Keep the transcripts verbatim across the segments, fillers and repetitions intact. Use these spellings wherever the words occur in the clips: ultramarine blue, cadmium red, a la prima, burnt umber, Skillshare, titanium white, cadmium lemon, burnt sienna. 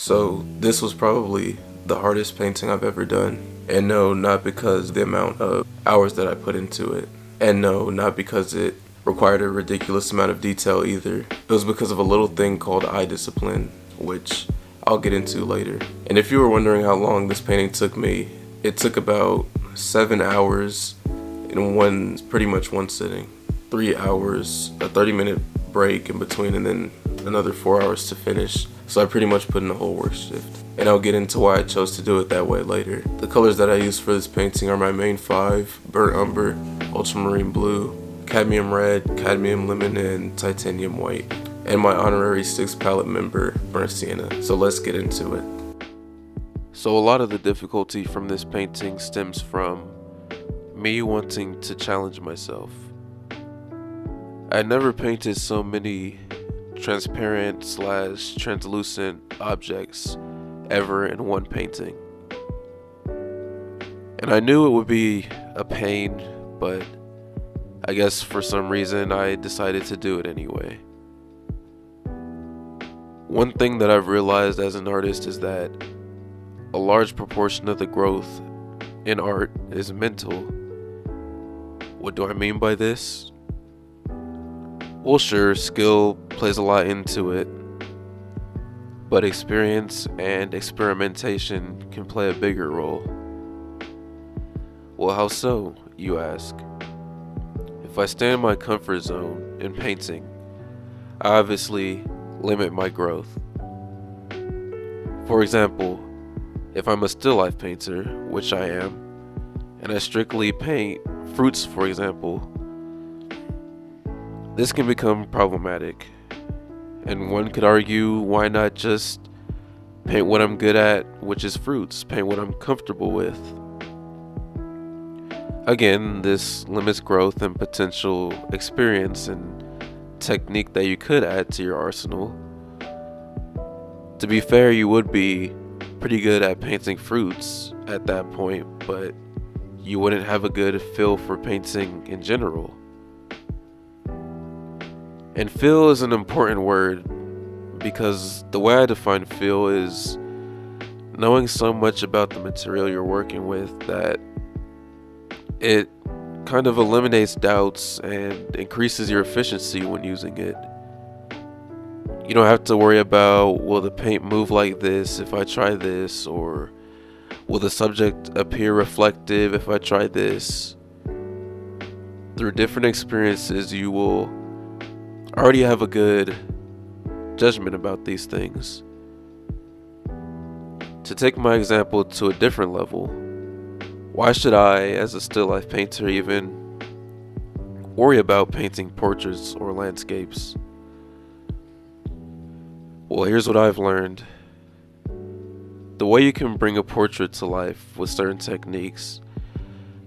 So this was probably the hardest painting I've ever done. And no, not because the amount of hours that I put into it. And no, not because it required a ridiculous amount of detail either. It was because of a little thing called eye discipline, which I'll get into later. And if you were wondering how long this painting took me, it took about seven hours in one, pretty much one sitting. Three hours, a thirty minute break in between, and then another four hours to finish. So I pretty much put in a whole work shift. And I'll get into why I chose to do it that way later. The colors that I use for this painting are my main five: burnt umber, ultramarine blue, cadmium red, cadmium lemon, and titanium white. And my honorary sixth palette member, burnt sienna. So let's get into it. So a lot of the difficulty from this painting stems from me wanting to challenge myself. I never painted so many transparent slash translucent objects ever in one painting. And I knew it would be a pain, but I guess for some reason I decided to do it anyway. One thing that I've realized as an artist is that a large proportion of the growth in art is mental. What do I mean by this? Well, sure, skill plays a lot into it, but experience and experimentation can play a bigger role. Well, how so, you ask? If I stay in my comfort zone in painting, I obviously limit my growth. For example, if I'm a still life painter, which I am, and I strictly paint fruits, for example, this can become problematic. And one could argue, why not just paint what I'm good at, which is fruits, paint what I'm comfortable with? Again, this limits growth and potential experience and technique that you could add to your arsenal. To be fair, you would be pretty good at painting fruits at that point, but you wouldn't have a good feel for painting in general. And feel is an important word, because the way I define feel is knowing so much about the material you're working with that it kind of eliminates doubts and increases your efficiency when using it. You don't have to worry about, will the paint move like this if I try this, or will the subject appear reflective if I try this? Through different experiences, you will already have a good judgment about these things. To take my example to a different level, why should I, as a still life painter, even worry about painting portraits or landscapes? Well, here's what I've learned. The way you can bring a portrait to life with certain techniques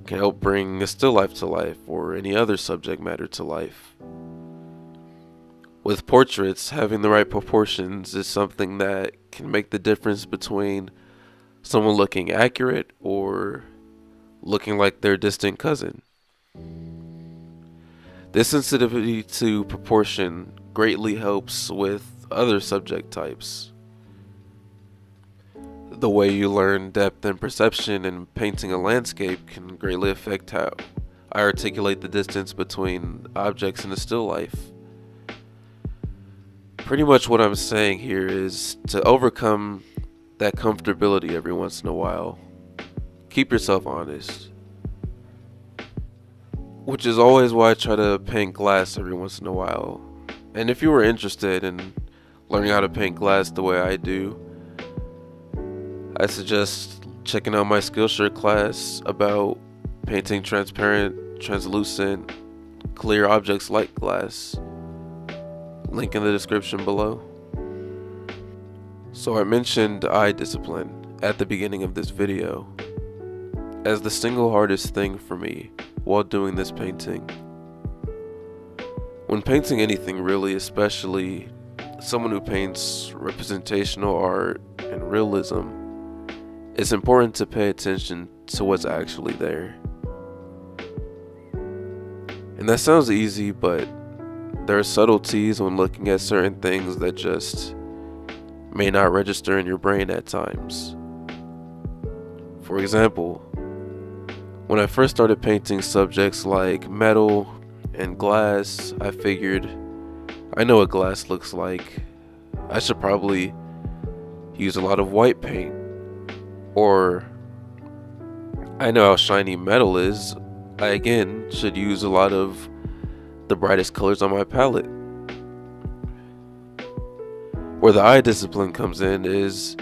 can help bring a still life to life, or any other subject matter to life. With portraits, having the right proportions is something that can make the difference between someone looking accurate or looking like their distant cousin. This sensitivity to proportion greatly helps with other subject types. The way you learn depth and perception in painting a landscape can greatly affect how I articulate the distance between objects in a still life. Pretty much what I'm saying here is to overcome that comfortability every once in a while. Keep yourself honest. Which is always why I try to paint glass every once in a while. And if you were interested in learning how to paint glass the way I do, I suggest checking out my Skillshare class about painting transparent, translucent, clear objects like glass. Link in the description below. So I mentioned eye discipline at the beginning of this video as the single hardest thing for me while doing this painting. When painting anything really, especially someone who paints representational art and realism, it's important to pay attention to what's actually there. And that sounds easy, but there are subtleties when looking at certain things that just may not register in your brain at times. For example, when I first started painting subjects like metal and glass, I figured, I know what glass looks like. I should probably use a lot of white paint. Or, I know how shiny metal is. I again should use a lot of the brightest colors on my palette. Where the eye discipline comes in is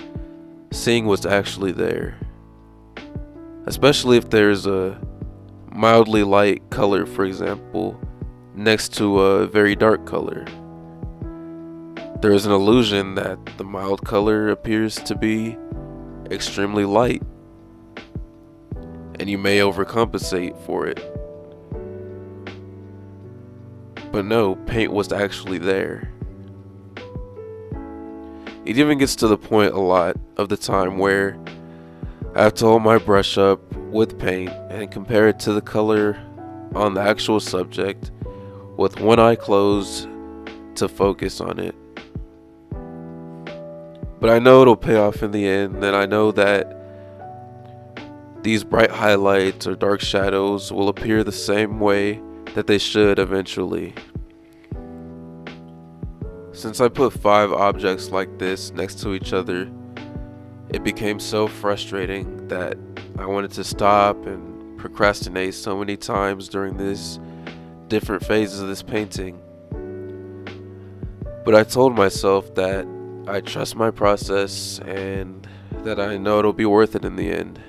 seeing what's actually there. Especially if there's a mildly light color, for example, next to a very dark color. There is an illusion that the mild color appears to be extremely light, and you may overcompensate for it. But no, paint what's actually there. It even gets to the point a lot of the time where I have to hold my brush up with paint and compare it to the color on the actual subject with one eye closed to focus on it. But I know it'll pay off in the end, and I know that these bright highlights or dark shadows will appear the same way that they should eventually. Since I put five objects like this next to each other, it became so frustrating that I wanted to stop and procrastinate so many times during these different phases of this painting. But I told myself that I trust my process and that I know it'll be worth it in the end.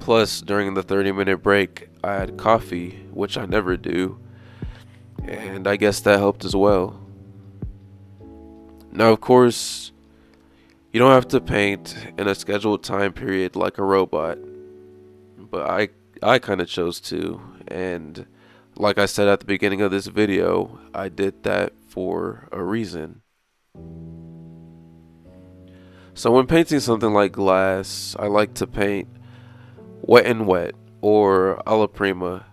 Plus, during the thirty minute break, I had coffee, which I never do, and I guess that helped as well. Now, of course, you don't have to paint in a scheduled time period like a robot, but I, I kind of chose to, and like I said at the beginning of this video, I did that for a reason. So when painting something like glass, I like to paint wet and wet, or a la prima,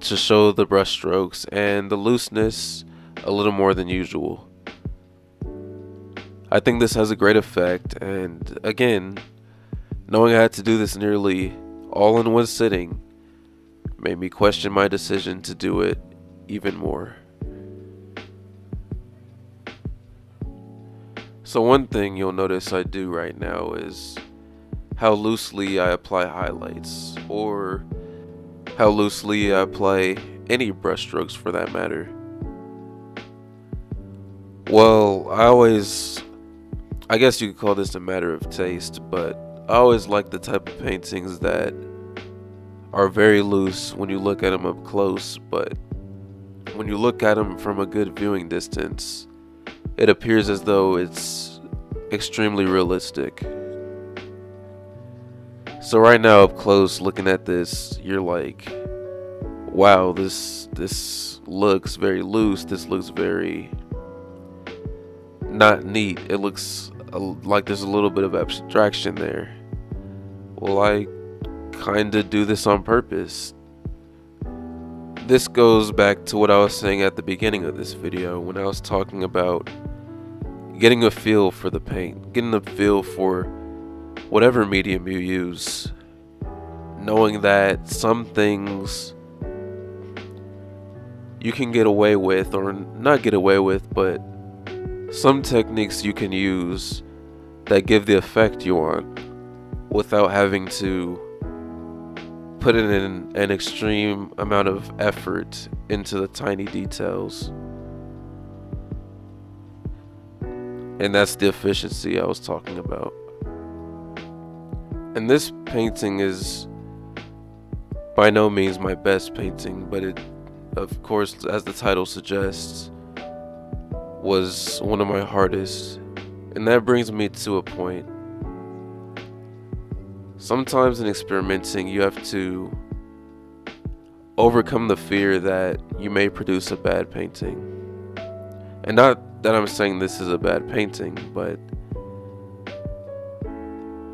to show the brush strokes and the looseness a little more than usual. I think this has a great effect, and again, knowing I had to do this nearly all in one sitting made me question my decision to do it even more. So one thing you'll notice I do right now is how loosely I apply highlights, or how loosely I apply any brushstrokes for that matter. Well, I always, I guess you could call this a matter of taste, but I always like the type of paintings that are very loose when you look at them up close, but when you look at them from a good viewing distance, it appears as though it's extremely realistic. So right now up close looking at this, you're like, wow, this this looks very loose, this looks very not neat, it looks a, like there's a little bit of abstraction there. Well, I kinda do this on purpose. This goes back to what I was saying at the beginning of this video when I was talking about getting a feel for the paint, getting a feel for whatever medium you use, knowing that some things you can get away with, or not get away with, but some techniques you can use that give the effect you want without having to put in an, an extreme amount of effort into the tiny details. And that's the efficiency I was talking about. And this painting is by no means my best painting, but it, of course, as the title suggests, was one of my hardest. And that brings me to a point. Sometimes in experimenting, you have to overcome the fear that you may produce a bad painting. And not that I'm saying this is a bad painting, but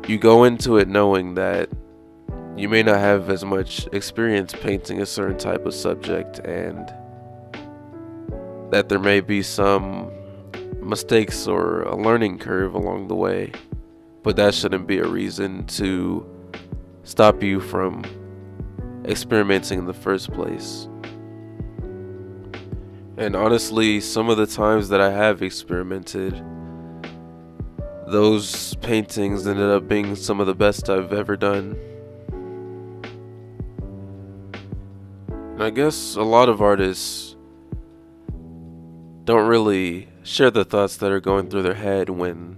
you go into it knowing that you may not have as much experience painting a certain type of subject, and that there may be some mistakes or a learning curve along the way, but that shouldn't be a reason to stop you from experimenting in the first place. And honestly, some of the times that I have experimented, those paintings ended up being some of the best I've ever done. And I guess a lot of artists don't really share the thoughts that are going through their head when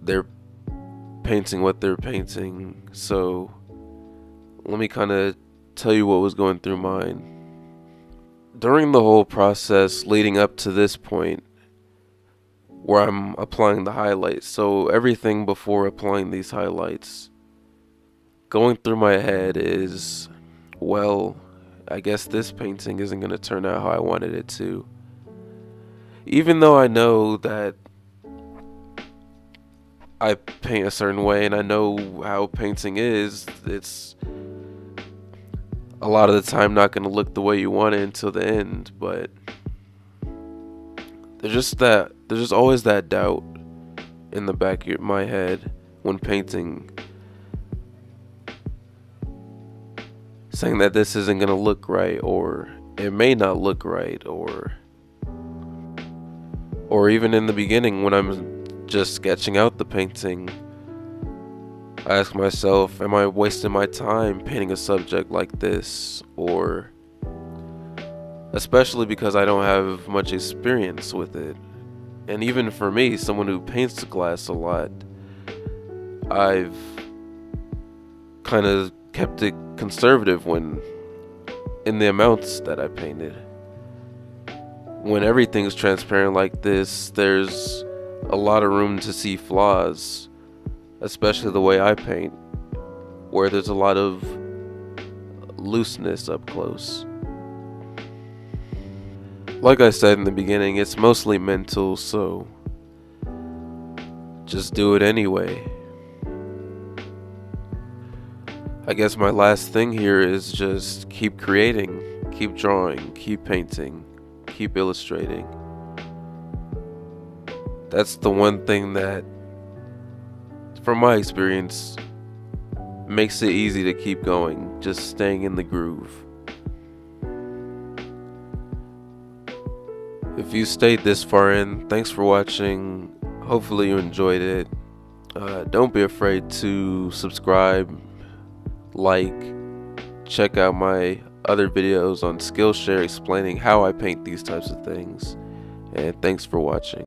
they're painting what they're painting. So let me kind of tell you what was going through mine. During the whole process leading up to this point where I'm applying the highlights, so everything before applying these highlights, going through my head is, well, I guess this painting isn't going to turn out how I wanted it to. Even though I know that I paint a certain way and I know how painting is, it's a lot of the time not going to look the way you want it until the end, but there's just that there's just always that doubt in the back of my head when painting, saying that this isn't going to look right, or it may not look right, or or even in the beginning when I'm just sketching out the painting, I ask myself, am I wasting my time painting a subject like this? Or, especially because I don't have much experience with it. And even for me, someone who paints glass a lot, I've kind of kept it conservative when in the amounts that I painted. When everything's transparent like this, there's a lot of room to see flaws. Especially the way I paint, where there's a lot of looseness up close. Like I said in the beginning, it's mostly mental, so just do it anyway. I guess my last thing here is just keep creating, keep drawing, keep painting, keep illustrating. That's the one thing that, from my experience, makes it easy to keep going, just staying in the groove. If you stayed this far in, thanks for watching. Hopefully you enjoyed it. Uh, don't be afraid to subscribe, like, check out my other videos on Skillshare explaining how I paint these types of things. And thanks for watching.